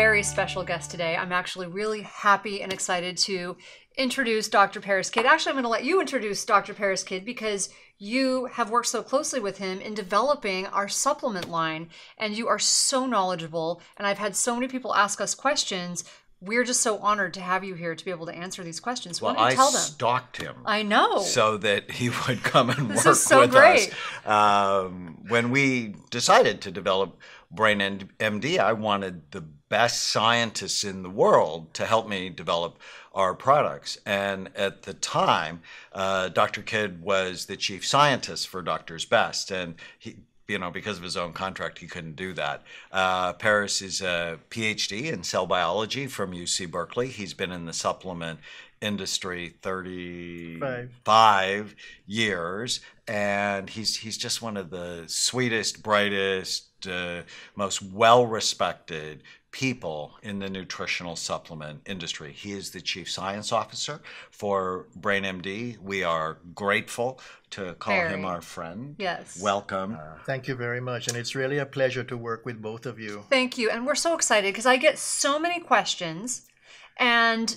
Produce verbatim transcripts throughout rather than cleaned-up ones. very special guest today. I'm actually really happy and excited to introduce Doctor Parris Kidd. Actually, I'm going to let you introduce Doctor Parris Kidd because you have worked so closely with him in developing our supplement line, and you are so knowledgeable. And I've had so many people ask us questions. We're just so honored to have you here to be able to answer these questions. Well, I tell them? stalked him. I know. So that he would come and this work is so with great. us. Um, when we decided to develop BrainMD, I wanted the best scientists in the world to help me develop our products. And at the time, uh, Doctor Kidd was the chief scientist for Doctors Best. And he, you know, because of his own contract, he couldn't do that. Uh, Parris is a PhD in cell biology from U C Berkeley. He's been in the supplement industry thirty-five years, and he's he's just one of the sweetest, brightest, uh, most well-respected people in the nutritional supplement industry. He is the chief science officer for BrainMD. We are grateful to call Very. him our friend. Yes. Welcome. Uh, Thank you very much. And it's really a pleasure to work with both of you. Thank you. And we're so excited because I get so many questions, and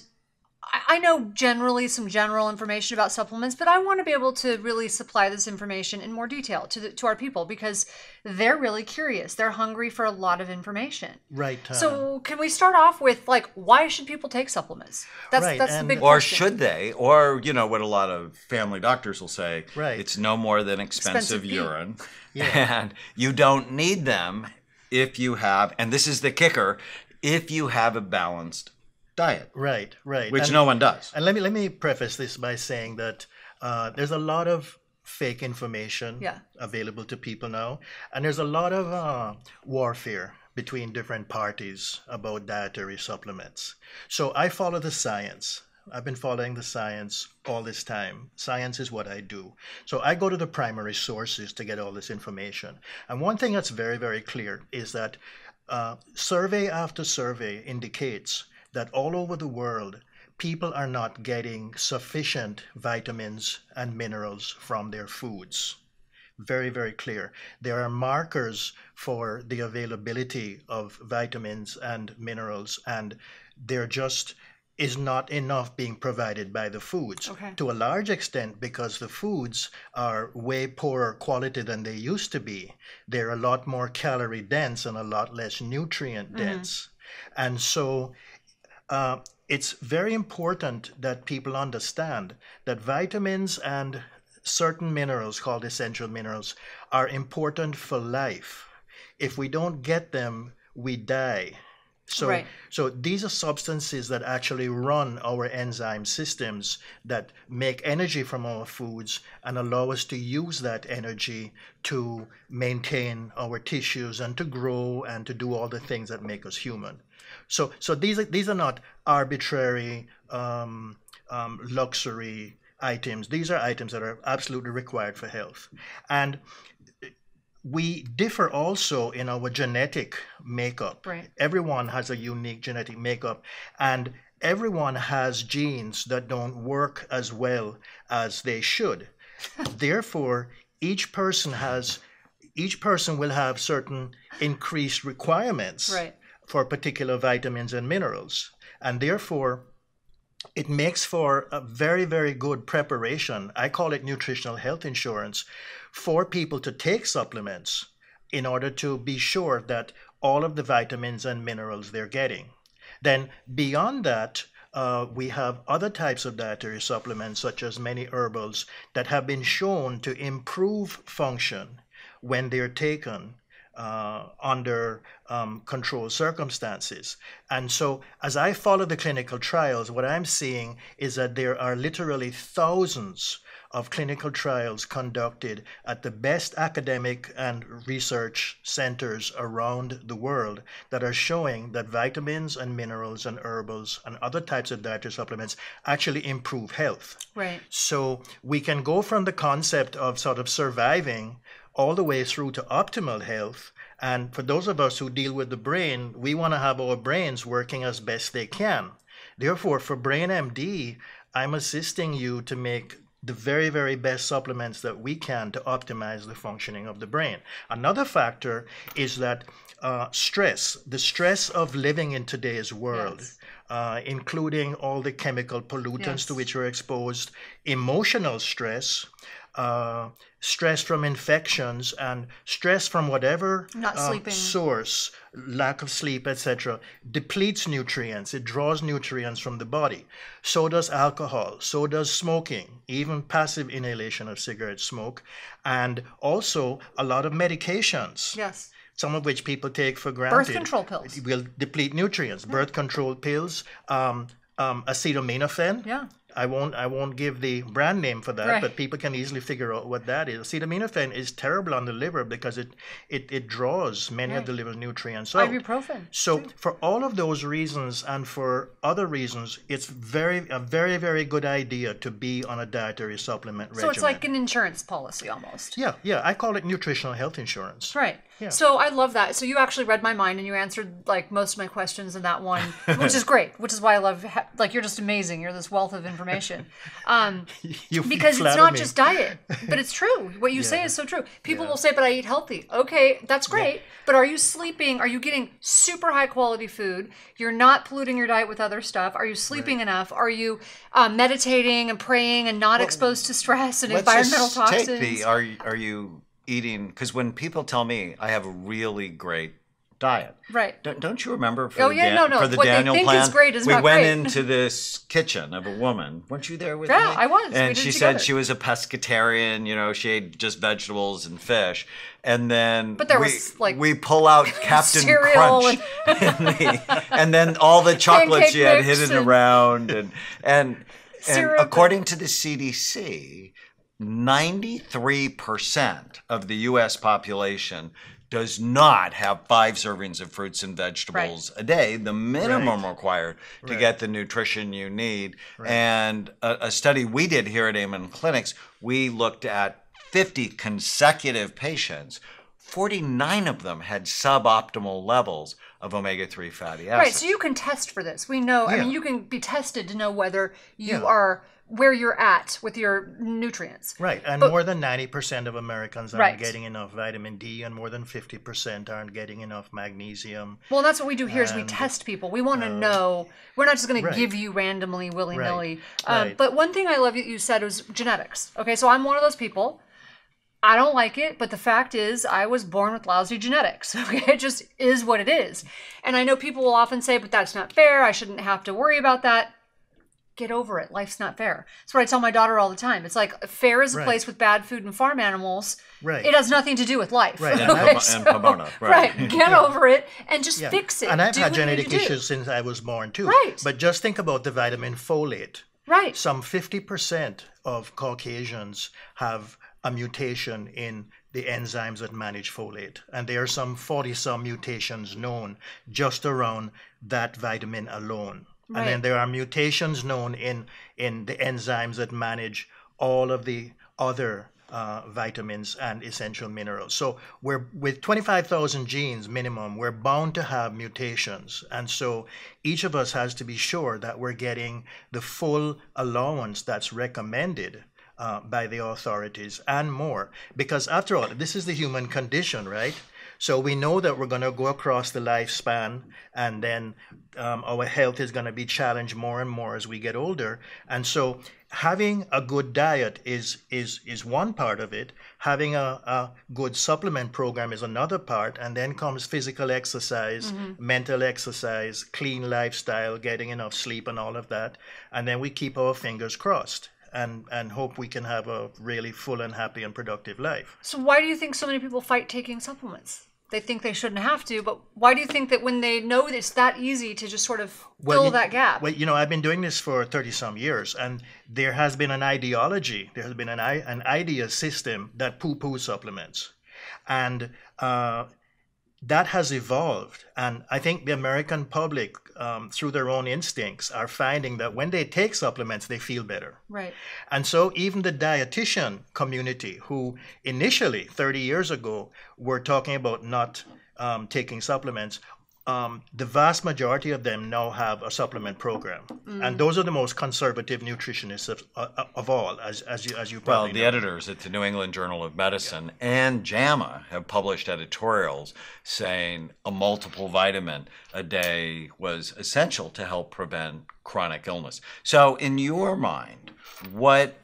I know generally some general information about supplements, but I want to be able to really supply this information in more detail to, the, to our people, because they're really curious. They're hungry for a lot of information. Right. Uh, so can we start off with, like, why should people take supplements? That's, right, that's the big or question. Or should they? Or, you know, what a lot of family doctors will say, right. it's no more than expensive, expensive urine. Yeah. And you don't need them if you have, and this is the kicker, if you have a balanced diet. Right, right. Which and, no one does. And let me let me preface this by saying that uh, there's a lot of fake information yeah. available to people now, and there's a lot of uh, warfare between different parties about dietary supplements. So I follow the science. I've been following the science all this time. Science is what I do. So I go to the primary sources to get all this information. And one thing that's very, very clear is that uh, survey after survey indicates that all over the world, people are not getting sufficient vitamins and minerals from their foods. Very, very clear. There are markers for the availability of vitamins and minerals, and there just is not enough being provided by the foods. Okay. To a large extent, because the foods are way poorer quality than they used to be. They're a lot more calorie dense and a lot less nutrient dense. Mm-hmm. And so, Uh, it's very important that people understand that vitamins and certain minerals called essential minerals are important for life. If we don't get them, we die. So, right. so these are substances that actually run our enzyme systems that make energy from our foods and allow us to use that energy to maintain our tissues and to grow and to do all the things that make us human. So, so these are, these are not arbitrary um, um, luxury items. These are items that are absolutely required for health. And we differ also in our genetic makeup. Right. Everyone has a unique genetic makeup, and everyone has genes that don't work as well as they should. Therefore, each person has, each person will have certain increased requirements. Right. for particular vitamins and minerals. And therefore, it makes for a very, very good preparation. I call it nutritional health insurance for people to take supplements in order to be sure that all of the vitamins and minerals they're getting. Then beyond that, uh, we have other types of dietary supplements, such as many herbals, that have been shown to improve function when they're taken Uh, under um, controlled circumstances. And so as I follow the clinical trials, what I'm seeing is that there are literally thousands of clinical trials conducted at the best academic and research centers around the world that are showing that vitamins and minerals and herbals and other types of dietary supplements actually improve health. Right. So we can go from the concept of sort of surviving all the way through to optimal health. And for those of us who deal with the brain, we want to have our brains working as best they can. Therefore, for BrainMD, I'm assisting you to make the very, very best supplements that we can to optimize the functioning of the brain. Another factor is that uh, stress, the stress of living in today's world, yes. uh, including all the chemical pollutants yes. to which we're exposed, emotional stress, uh, stress from infections, and stress from whatever Not uh, sleeping. source, lack of sleep, et cetera, depletes nutrients. It draws nutrients from the body. So does alcohol. So does smoking, even passive inhalation of cigarette smoke, and also a lot of medications. Yes. Some of which people take for granted. Birth control pills will deplete nutrients. Mm-hmm. Birth control pills, um, um, acetaminophen. Yeah. I won't I won't give the brand name for that, right. but people can easily figure out what that is. Acetaminophen is terrible on the liver because it it, it draws many right. of the liver nutrients out. Ibuprofen. So Dude. for all of those reasons and for other reasons, it's very a very, very good idea to be on a dietary supplement so regimen. So it's like an insurance policy almost. Yeah, yeah. I call it nutritional health insurance. Right. Yeah. So I love that. So you actually read my mind and you answered like most of my questions in that one, which is great, which is why I love, like you're just amazing. You're this wealth of information. Um, you because it's not me. just diet, but it's true. What you yeah. say is so true. People yeah. will say, but I eat healthy. Okay, that's great. Yeah. But are you sleeping? Are you getting super high quality food? You're not polluting your diet with other stuff. Are you sleeping right. enough? Are you uh, meditating and praying and not well, exposed to stress and let's environmental just toxins? Take the, are, are you... eating, because when people tell me I have a really great diet, right? Don't, don't you remember? For oh the yeah, no, no. For the what Daniel they think plan, is great is we not went great. into this kitchen of a woman. Weren't you there with yeah, me? Yeah, I was. And we she together. said she was a pescatarian. You know, she ate just vegetables and fish. And then but there we, was, like, we pull out Captain Crunch, and, the, and then all the chocolate she had hidden and around, and and and according to the C D C. ninety-three percent of the U S population does not have five servings of fruits and vegetables right. a day, the minimum right. required to right. get the nutrition you need. Right. And a, a study we did here at Amen Clinics, we looked at fifty consecutive patients. forty-nine of them had suboptimal levels of omega three fatty acids. Right, so you can test for this. We know, yeah. I mean, you can be tested to know whether you yeah. are where you're at with your nutrients. Right, and but, more than ninety percent of Americans aren't right. getting enough vitamin D, and more than fifty percent aren't getting enough magnesium. Well, that's what we do here and, is we test people. We want to uh, know. We're not just going right. to give you randomly, willy-nilly. Right. Um, right. But one thing I love that you said was genetics. Okay, so I'm one of those people. I don't like it, but the fact is I was born with lousy genetics. Okay, it just is what it is. And I know people will often say, but that's not fair. I shouldn't have to worry about that. Get over it. Life's not fair. That's what I tell my daughter all the time. It's like fair is a right. place with bad food and farm animals. Right. It has nothing to do with life. Right. And, okay, and so, Pomona. Right. right. Get yeah. over it and just yeah. fix it. And I've do had genetic issues do. since I was born too. Right. But just think about the vitamin folate. Right. Some fifty percent of Caucasians have a mutation in the enzymes that manage folate. And there are some forty some mutations known just around that vitamin alone. Right. And then there are mutations known in, in the enzymes that manage all of the other uh, vitamins and essential minerals. So we're with twenty-five thousand genes minimum, we're bound to have mutations. And so each of us has to be sure that we're getting the full allowance that's recommended uh, by the authorities and more. Because after all, this is the human condition, right? So we know that we're going to go across the lifespan, and then um, our health is going to be challenged more and more as we get older. And so having a good diet is is is one part of it. Having a, a good supplement program is another part. And then comes physical exercise, mm-hmm. mental exercise, clean lifestyle, getting enough sleep and all of that. And then we keep our fingers crossed. And, and hope we can have a really full and happy and productive life. So why do you think so many people fight taking supplements? They think they shouldn't have to, but why do you think that when they know it's that easy to just sort of well, fill you, that gap? Well, you know, I've been doing this for thirty some years, and there has been an ideology, there has been an, an idea system that poo-poo supplements. And uh, that has evolved. And I think the American public, um, through their own instincts, are finding that when they take supplements, they feel better. Right. And so even the dietitian community, who initially thirty years ago were talking about not um, taking supplements, um, the vast majority of them now have a supplement program. Mm. And those are the most conservative nutritionists of, uh, of all, as, as you as you probably Well, the know. editors at the New England Journal of Medicine yeah. and JAMA have published editorials saying a multiple vitamin a day was essential to help prevent chronic illness. So in your mind, what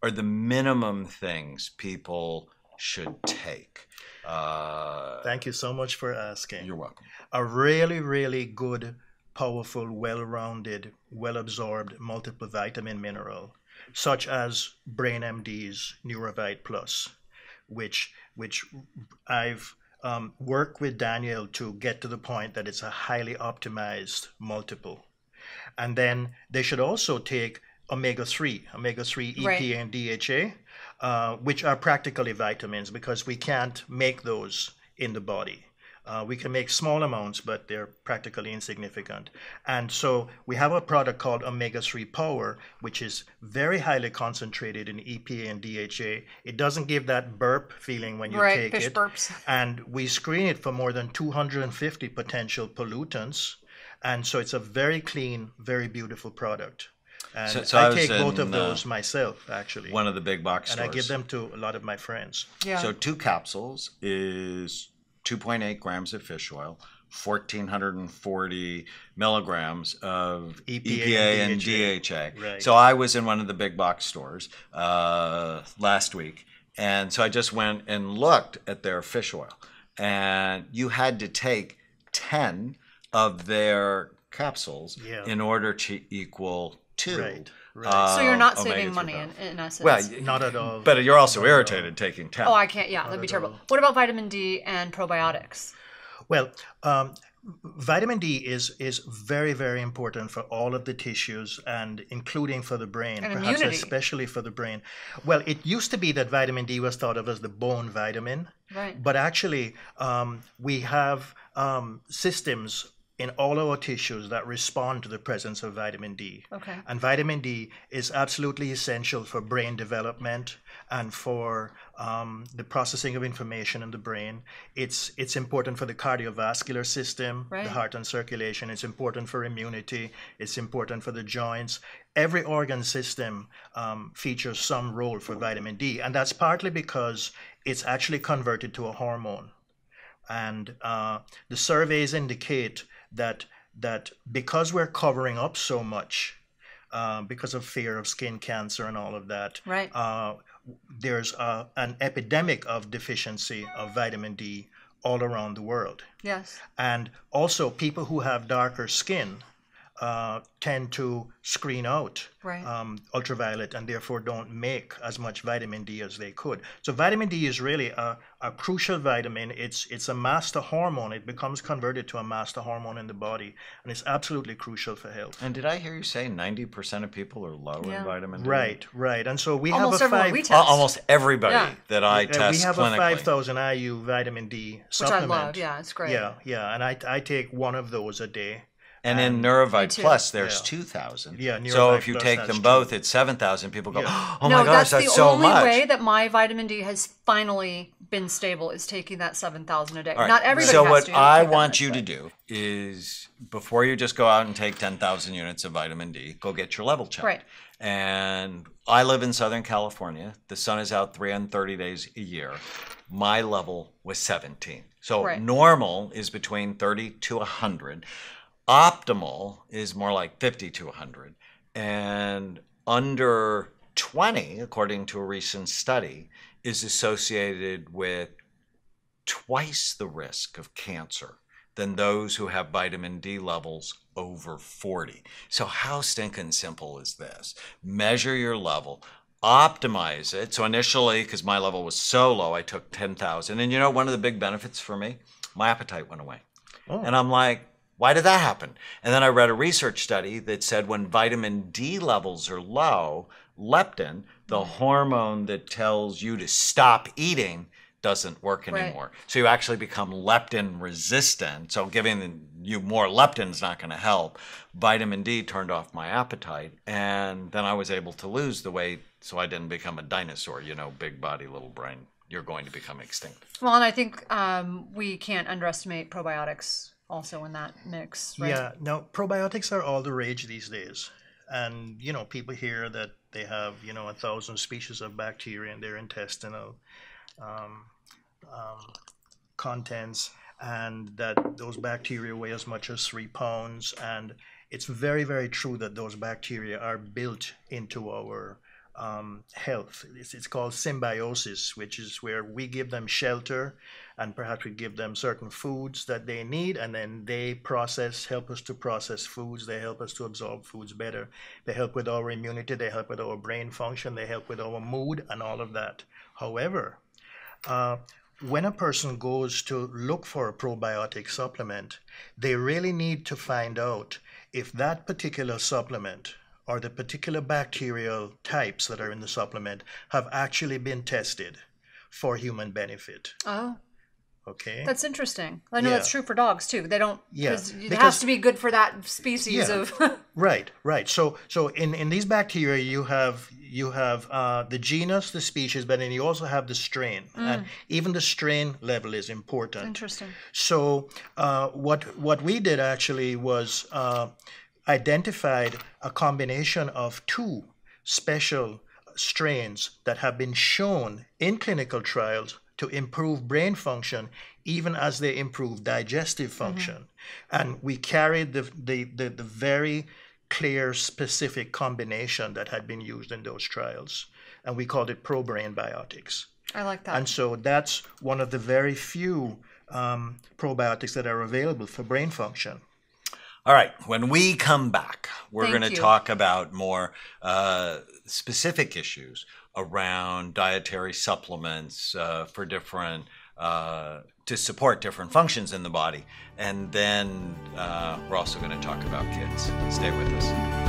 are the minimum things people should take? Uh, Thank you so much for asking. You're welcome. A really, really good, powerful, well-rounded, well-absorbed multiple vitamin mineral, such as BrainMD's NeuroVite Plus, which which I've um, worked with Daniel to get to the point that it's a highly optimized multiple. And then they should also take omega three, omega three, E P A, right. and D H A, uh, which are practically vitamins because we can't make those in the body. Uh, we can make small amounts, but they're practically insignificant. And so we have a product called Omega three Power, which is very highly concentrated in E P A and D H A. It doesn't give that burp feeling when you right, take fish it. Burps. And we screen it for more than two hundred fifty potential pollutants. And so it's a very clean, very beautiful product. And so, so I, I take in, both of those uh, myself, actually. One of the big box stores. And I give them to a lot of my friends. Yeah. So two capsules is two point eight grams of fish oil, one thousand four hundred forty milligrams of E P A, E P A and D H A. And D H A. Right. So I was in one of the big box stores uh, last week, and so I just went and looked at their fish oil. And you had to take ten of their capsules yeah. in order to equal two. Right, right. Uh, so you're not saving money in, in essence. Well, not at all. But you're also irritated taking ten. Oh, I can't. Yeah, that'd be terrible. What about vitamin D and probiotics? Well, um, vitamin D is is very, very important for all of the tissues, and including for the brain, and perhaps immunity. especially for the brain. Well, it used to be that vitamin D was thought of as the bone vitamin, right? But actually, um, we have um, systems in all our tissues that respond to the presence of vitamin D. Okay. And vitamin D is absolutely essential for brain development and for um, the processing of information in the brain. It's, it's important for the cardiovascular system, right. the heart and circulation. It's important for immunity. It's important for the joints. Every organ system um, features some role for vitamin D. And that's partly because it's actually converted to a hormone. And uh, the surveys indicate that that because we're covering up so much, uh, because of fear of skin cancer and all of that, right. uh, there's a, an epidemic of deficiency of vitamin D all around the world. Yes. And also people who have darker skin uh, tend to screen out right. um, ultraviolet and therefore don't make as much vitamin D as they could. So vitamin D is really a a crucial vitamin. It's it's a master hormone. It becomes converted to a master hormone in the body, and it's absolutely crucial for health. And did I hear you say ninety percent of people are low yeah. in vitamin D? Right, right. And so we almost have a five, we test. almost everybody yeah. that I we, test. We have clinically. a five thousand I U vitamin D supplement. Which I love. Yeah, it's great. Yeah, yeah. And I I take one of those a day. And, and in NeuroVite Plus, there's yeah. two thousand. Yeah, so if you Plus, take them both, two. it's seven thousand. People go, yeah. oh my no, gosh, that's, that's so much. No, that's the only way that my vitamin D has finally been stable is taking that seven thousand a day. Right. Not everybody so has what to, I want you way. to do is, before you just go out and take ten thousand units of vitamin D, go get your level checked. Right. And I live in Southern California. The sun is out three hundred thirty days a year. My level was seventeen. So right. normal is between thirty to one hundred. Optimal is more like fifty to one hundred, and under twenty, according to a recent study, is associated with twice the risk of cancer than those who have vitamin D levels over forty. So how stinking simple is this? Measure your level, optimize it. So initially, because my level was so low, I took ten thousand. And you know, one of the big benefits for me, my appetite went away. Oh. And I'm like, why did that happen? And then I read a research study that said when vitamin D levels are low, leptin, the hormone that tells you to stop eating, doesn't work anymore. Right. So you actually become leptin resistant. So giving you more leptin is not going to help. Vitamin D turned off my appetite, and then I was able to lose the weight so I didn't become a dinosaur, you know, big body, little brain. You're going to become extinct. Well, and I think um, we can't underestimate probiotics also in that mix, right? Yeah. Now, probiotics are all the rage these days. And, you know, people hear that they have, you know, a thousand species of bacteria in their intestinal um, um, contents, and that those bacteria weigh as much as three pounds. And it's very, very true that those bacteria are built into our um, health. It's, it's called symbiosis, which is where we give them shelter and perhaps we give them certain foods that they need, and then they process, help us to process foods. They help us to absorb foods better. They help with our immunity. They help with our brain function. They help with our mood and all of that. However, uh, when a person goes to look for a probiotic supplement, they really need to find out if that particular supplement or the particular bacterial types that are in the supplement have actually been tested for human benefit. Oh. Okay. That's interesting. I know yeah. that's true for dogs too. They don't, yeah. because it has to be good for that species yeah. of. Right, right. So, so in, in these bacteria, you have you have uh, the genus, the species, but then you also have the strain, mm. and even the strain level is important. Interesting. So, uh, what what we did actually was uh, identified a combination of two special strains that have been shown in clinical trials to improve brain function, even as they improve digestive function. Mm-hmm. And we carried the, the, the, the very clear, specific combination that had been used in those trials. And we called it ProBrain Biotics. I like that. And so that's one of the very few um, probiotics that are available for brain function. All right. When we come back, we're going to talk about more uh, specific issues around dietary supplements uh, for different, uh, to support different functions in the body. And then uh, we're also going to talk about kids. Stay with us.